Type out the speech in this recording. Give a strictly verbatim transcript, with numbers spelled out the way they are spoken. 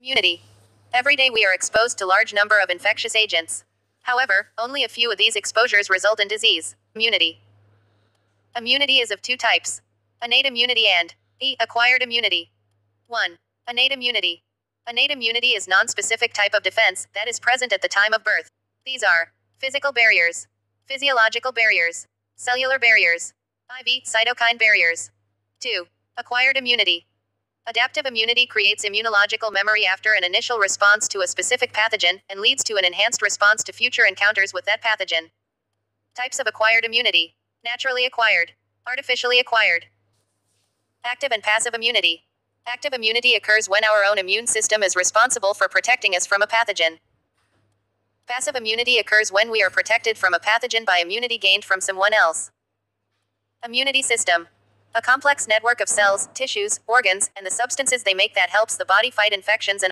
Immunity. Every day we are exposed to large number of infectious agents. However, only a few of these exposures result in disease. Immunity. Immunity is of two types: innate immunity and e. acquired immunity. one. Innate immunity. Innate immunity is non-specific type of defense that is present at the time of birth. These are physical barriers, physiological barriers, cellular barriers, I V cytokine barriers. two. Acquired immunity. Adaptive immunity creates immunological memory after an initial response to a specific pathogen and leads to an enhanced response to future encounters with that pathogen. Types of acquired immunity: naturally acquired, artificially acquired. Active and passive immunity. Active immunity occurs when our own immune system is responsible for protecting us from a pathogen. Passive immunity occurs when we are protected from a pathogen by immunity gained from someone else. Immunity system. A complex network of cells, tissues, organs, and the substances they make that helps the body fight infections and